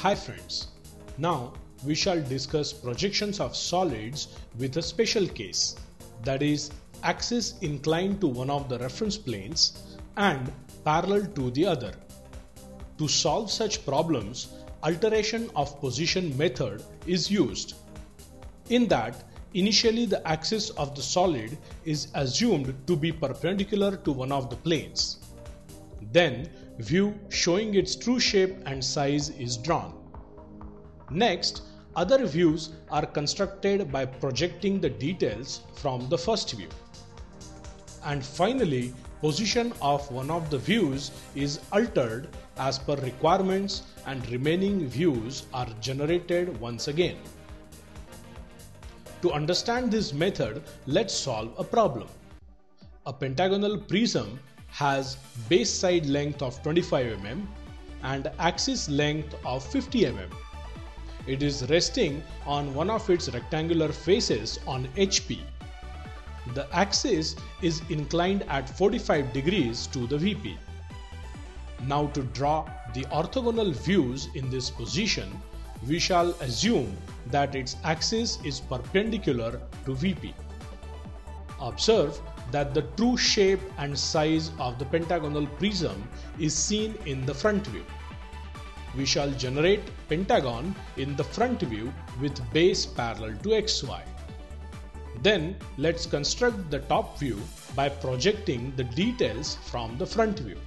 Hi friends, now we shall discuss projections of solids with a special case, that is axis inclined to one of the reference planes and parallel to the other. To solve such problems, alteration of position method is used. In that, initially the axis of the solid is assumed to be perpendicular to one of the planes. Then, view showing its true shape and size is drawn. Next, other views are constructed by projecting the details from the first view. And finally, position of one of the views is altered as per requirements and remaining views are generated once again. To understand this method, let's solve a problem. A pentagonal prism has base side length of 25 mm and axis length of 50 mm. It is resting on one of its rectangular faces on HP. The axis is inclined at 45 degrees to the VP. Now to draw the orthogonal views in this position, we shall assume that its axis is perpendicular to VP. Observe that the true shape and size of the pentagonal prism is seen in the front view. We shall generate pentagon in the front view with base parallel to XY. Then let's construct the top view by projecting the details from the front view.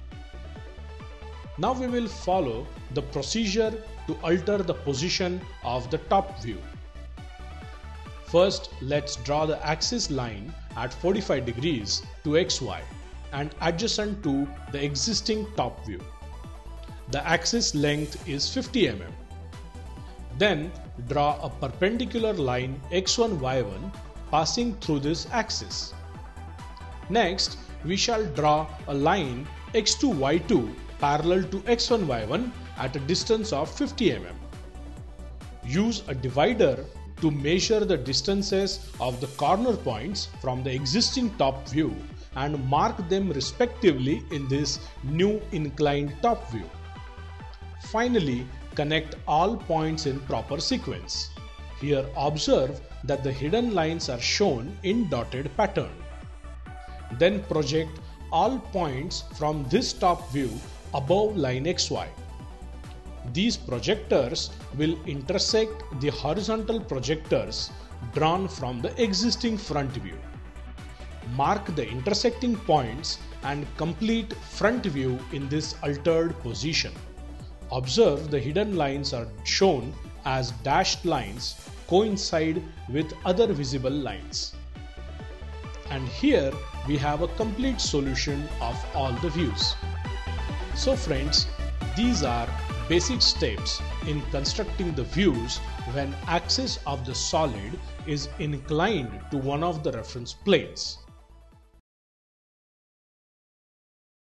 Now we will follow the procedure to alter the position of the top view. First, let's draw the axis line at 45 degrees to XY and adjacent to the existing top view. The axis length is 50 mm. Then draw a perpendicular line X1, Y1 passing through this axis. Next, we shall draw a line X2, Y2 parallel to X1, Y1 at a distance of 50 mm. Use a divider to measure the distances of the corner points from the existing top view and mark them respectively in this new inclined top view. Finally, connect all points in proper sequence. Here observe that the hidden lines are shown in dotted pattern. Then project all points from this top view above line XY. These projectors will intersect the horizontal projectors drawn from the existing front view. Mark the intersecting points and complete front view in this altered position. Observe the hidden lines are shown as dashed lines coincide with other visible lines. And here we have a complete solution of all the views. So friends, these are basic steps in constructing the views when axis of the solid is inclined to one of the reference planes.